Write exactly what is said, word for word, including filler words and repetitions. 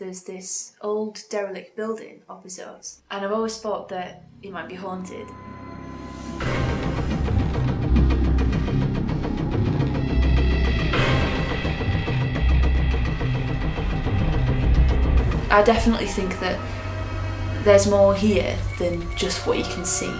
there's this old derelict building opposite us, and I've always thought that it might be haunted. I definitely think that there's more here than just what you can see.